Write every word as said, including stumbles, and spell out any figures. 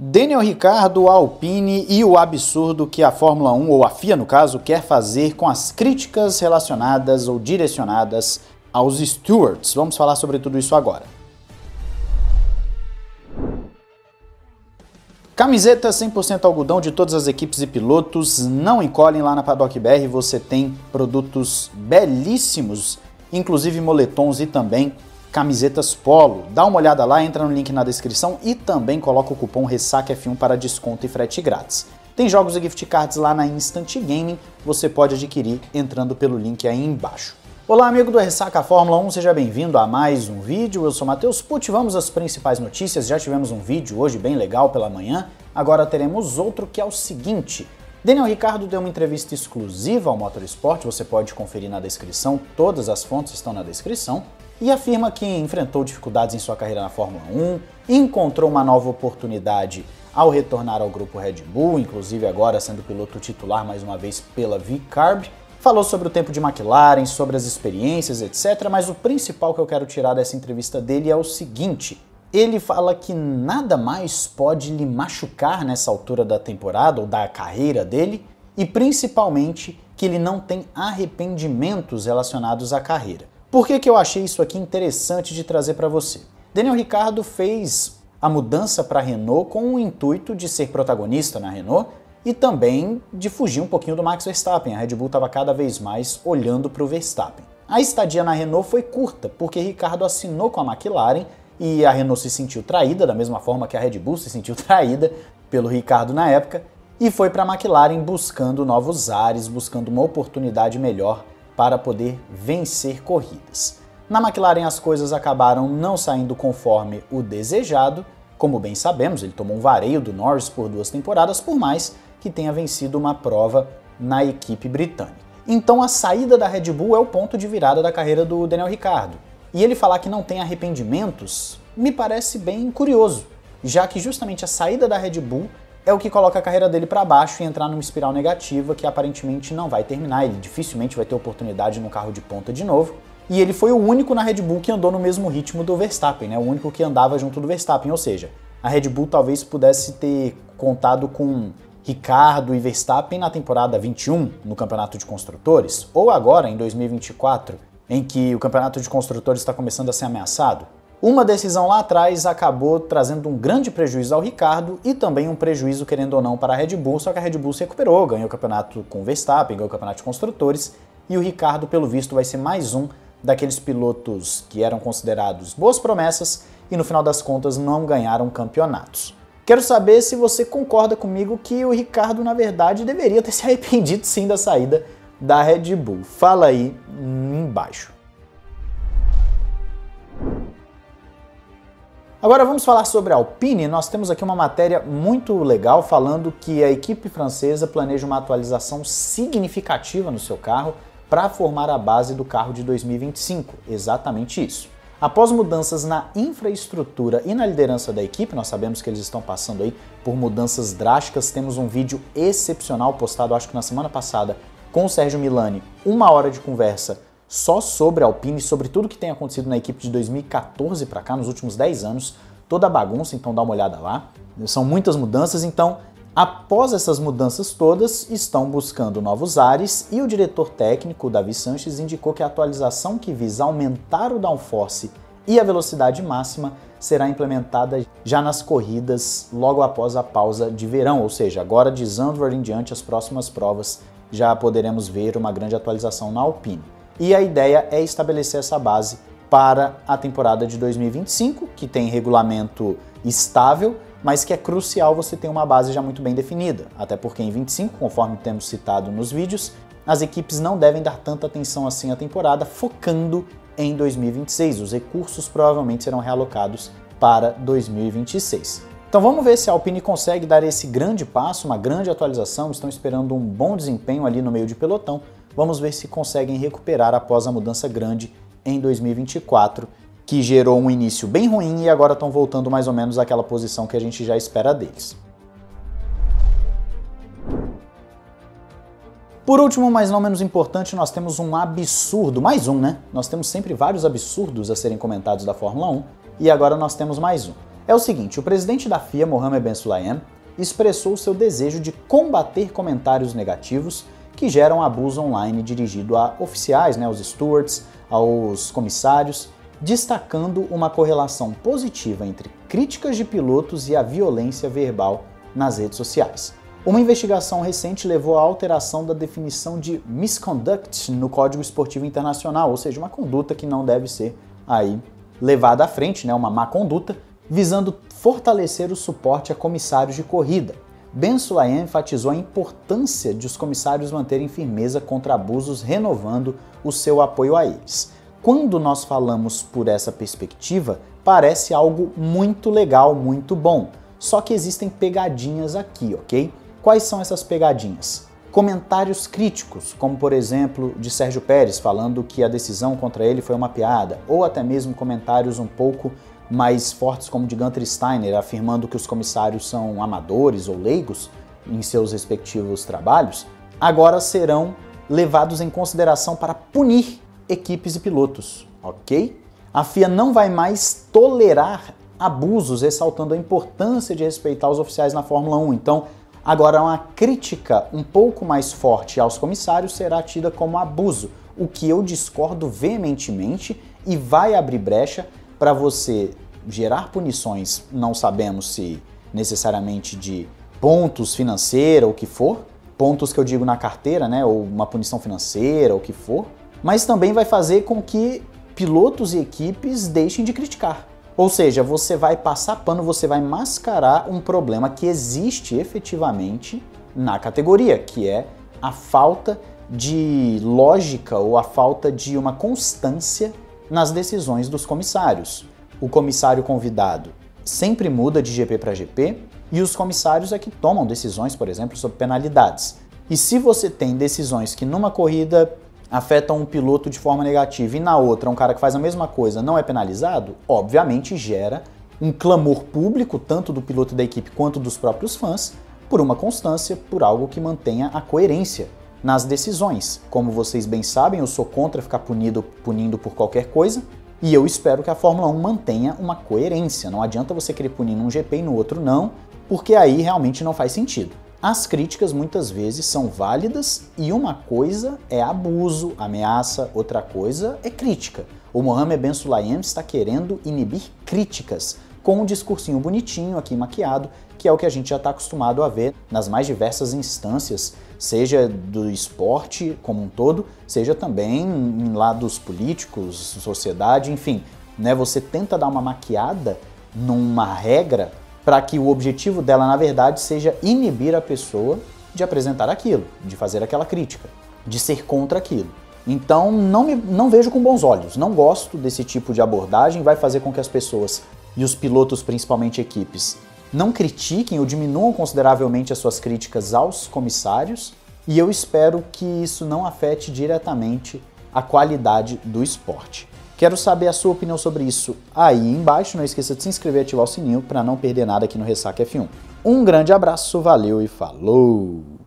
Daniel Ricciardo, Alpine e o absurdo que a Fórmula um, ou a F I A no caso, quer fazer com as críticas relacionadas ou direcionadas aos stewards. Vamos falar sobre tudo isso agora. Camisetas cem por cento algodão de todas as equipes e pilotos, não encolhem lá na Paddock B R, você tem produtos belíssimos, inclusive moletons e também camisetas polo. Dá uma olhada lá, entra no link na descrição e também coloca o cupom Ressaca F um para desconto e frete grátis. Tem jogos e gift cards lá na Instant Gaming, você pode adquirir entrando pelo link aí embaixo. Olá amigo do Ressaca Fórmula um, seja bem-vindo a mais um vídeo, eu sou Matheus Pucci, vamos às principais notícias. Já tivemos um vídeo hoje bem legal pela manhã, agora teremos outro que é o seguinte: Daniel Ricciardo deu uma entrevista exclusiva ao Motorsport, você pode conferir na descrição, todas as fontes estão na descrição, e afirma que enfrentou dificuldades em sua carreira na Fórmula um, encontrou uma nova oportunidade ao retornar ao grupo Red Bull, inclusive agora sendo piloto titular mais uma vez pela V-Carb, falou sobre o tempo de McLaren, sobre as experiências, etcétera, mas o principal que eu quero tirar dessa entrevista dele é o seguinte: ele fala que nada mais pode lhe machucar nessa altura da temporada ou da carreira dele, e principalmente que ele não tem arrependimentos relacionados à carreira. Por que que eu achei isso aqui interessante de trazer para você? Daniel Ricciardo fez a mudança para a Renault com o intuito de ser protagonista na Renault e também de fugir um pouquinho do Max Verstappen. A Red Bull estava cada vez mais olhando para o Verstappen. A estadia na Renault foi curta, porque Ricciardo assinou com a McLaren e a Renault se sentiu traída, da mesma forma que a Red Bull se sentiu traída pelo Ricciardo na época, e foi para a McLaren buscando novos ares, buscando uma oportunidade melhor para poder vencer corridas. Na McLaren as coisas acabaram não saindo conforme o desejado, como bem sabemos, ele tomou um vareio do Norris por duas temporadas, por mais que tenha vencido uma prova na equipe britânica. Então a saída da Red Bull é o ponto de virada da carreira do Daniel Ricciardo. E ele falar que não tem arrependimentos me parece bem curioso, já que justamente a saída da Red Bull é o que coloca a carreira dele para baixo e entrar numa espiral negativa que aparentemente não vai terminar, ele dificilmente vai ter oportunidade no carro de ponta de novo, e ele foi o único na Red Bull que andou no mesmo ritmo do Verstappen, né? O único que andava junto do Verstappen, ou seja, a Red Bull talvez pudesse ter contado com Ricciardo e Verstappen na temporada vinte e um no Campeonato de Construtores, ou agora em dois mil e vinte e quatro, em que o Campeonato de Construtores está começando a ser ameaçado. Uma decisão lá atrás acabou trazendo um grande prejuízo ao Ricciardo e também um prejuízo, querendo ou não, para a Red Bull, só que a Red Bull se recuperou, ganhou o campeonato com o Verstappen, ganhou o campeonato de construtores, e o Ricciardo, pelo visto, vai ser mais um daqueles pilotos que eram considerados boas promessas e no final das contas não ganharam campeonatos. Quero saber se você concorda comigo que o Ricciardo, na verdade, deveria ter se arrependido sim da saída da Red Bull. Fala aí embaixo. Agora vamos falar sobre a Alpine. Nós temos aqui uma matéria muito legal falando que a equipe francesa planeja uma atualização significativa no seu carro para formar a base do carro de dois mil e vinte e cinco, exatamente isso. Após mudanças na infraestrutura e na liderança da equipe, nós sabemos que eles estão passando aí por mudanças drásticas, temos um vídeo excepcional postado, acho que na semana passada, com o Sérgio Milani, uma hora de conversa só sobre a Alpine, sobre tudo que tem acontecido na equipe de dois mil e quatorze para cá, nos últimos dez anos, toda a bagunça, então dá uma olhada lá. São muitas mudanças, então após essas mudanças todas, estão buscando novos ares e o diretor técnico, Davi Sanches, indicou que a atualização que visa aumentar o downforce e a velocidade máxima será implementada já nas corridas logo após a pausa de verão, ou seja, agora de Zandvoort em diante, as próximas provas já poderemos ver uma grande atualização na Alpine. E a ideia é estabelecer essa base para a temporada de dois mil e vinte e cinco, que tem regulamento estável, mas que é crucial você ter uma base já muito bem definida, até porque em vinte e cinco, conforme temos citado nos vídeos, as equipes não devem dar tanta atenção assim à temporada, focando em dois mil e vinte e seis. Os recursos provavelmente serão realocados para dois mil e vinte e seis. Então vamos ver se a Alpine consegue dar esse grande passo, uma grande atualização, estão esperando um bom desempenho ali no meio de pelotão. Vamos ver se conseguem recuperar após a mudança grande em dois mil e vinte e quatro, que gerou um início bem ruim e agora estão voltando mais ou menos àquela posição que a gente já espera deles. Por último, mas não menos importante, nós temos um absurdo, mais um, né? Nós temos sempre vários absurdos a serem comentados da Fórmula um e agora nós temos mais um. é o seguinte, o presidente da F I A, Mohammed Ben Sulayem, expressou seu desejo de combater comentários negativos que geram abuso online dirigido a oficiais, né, aos stewards, aos comissários, destacando uma correlação positiva entre críticas de pilotos e a violência verbal nas redes sociais. Uma investigação recente levou à alteração da definição de misconduct no Código Esportivo Internacional, ou seja, uma conduta que não deve ser aí levada à frente, né, uma má conduta, visando fortalecer o suporte a comissários de corrida. Ben Sulayem enfatizou a importância de os comissários manterem firmeza contra abusos, renovando o seu apoio a eles. Quando nós falamos por essa perspectiva, parece algo muito legal, muito bom. Só que existem pegadinhas aqui, ok? Quais são essas pegadinhas? Comentários críticos, como por exemplo de Sérgio Pérez falando que a decisão contra ele foi uma piada, ou até mesmo comentários um pouco mais fortes como de Gunter Steiner, afirmando que os comissários são amadores ou leigos em seus respectivos trabalhos, agora serão levados em consideração para punir equipes e pilotos, ok? A F I A não vai mais tolerar abusos, ressaltando a importância de respeitar os oficiais na Fórmula um. Então, agora uma crítica um pouco mais forte aos comissários será tida como abuso, o que eu discordo veementemente e vai abrir brecha para você gerar punições, não sabemos se necessariamente de pontos financeira ou o que for, pontos que eu digo na carteira, né, ou uma punição financeira ou o que for, mas também vai fazer com que pilotos e equipes deixem de criticar. Ou seja, você vai passar pano, você vai mascarar um problema que existe efetivamente na categoria, que é a falta de lógica ou a falta de uma constância nas decisões dos comissários. O comissário convidado sempre muda de G P para G P e os comissários é que tomam decisões, por exemplo, sobre penalidades. E se você tem decisões que numa corrida afetam um piloto de forma negativa e na outra um cara que faz a mesma coisa não é penalizado, obviamente gera um clamor público, tanto do piloto da equipe quanto dos próprios fãs, por uma constância, por algo que mantenha a coerência nas decisões. Como vocês bem sabem, eu sou contra ficar punido, punindo por qualquer coisa, e eu espero que a Fórmula um mantenha uma coerência. Não adianta você querer punir num G P e no outro não, porque aí realmente não faz sentido. As críticas muitas vezes são válidas e uma coisa é abuso, ameaça, outra coisa é crítica. O Mohammed Ben Sulayem está querendo inibir críticas com um discursinho bonitinho aqui maquiado, que é o que a gente já está acostumado a ver nas mais diversas instâncias, seja do esporte como um todo, seja também em lados políticos, sociedade, enfim, né? Você tenta dar uma maquiada numa regra para que o objetivo dela, na verdade, seja inibir a pessoa de apresentar aquilo, de fazer aquela crítica, de ser contra aquilo. Então, não, me, não vejo com bons olhos, não gosto desse tipo de abordagem, vai fazer com que as pessoas, e os pilotos, principalmente equipes, não critiquem ou diminuam consideravelmente as suas críticas aos comissários, e eu espero que isso não afete diretamente a qualidade do esporte. Quero saber a sua opinião sobre isso aí embaixo. Não esqueça de se inscrever e ativar o sininho para não perder nada aqui no Ressaca F um. Um grande abraço, valeu e falou!